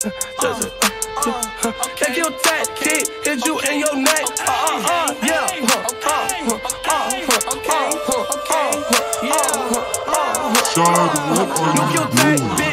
Take your fat dick, hit you in your neck. Yeah. Sorry, what are you doing?